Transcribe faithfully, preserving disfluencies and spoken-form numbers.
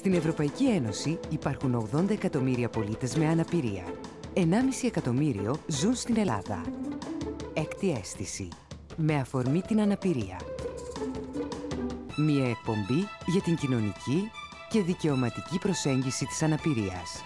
Στην Ευρωπαϊκή Ένωση υπάρχουν ογδόντα εκατομμύρια πολίτες με αναπηρία. ενάμιση εκατομμύριο ζουν στην Ελλάδα. Έκτη αίσθηση. Με αφορμή την αναπηρία. Μία εκπομπή για την κοινωνική και δικαιωματική προσέγγιση της αναπηρίας.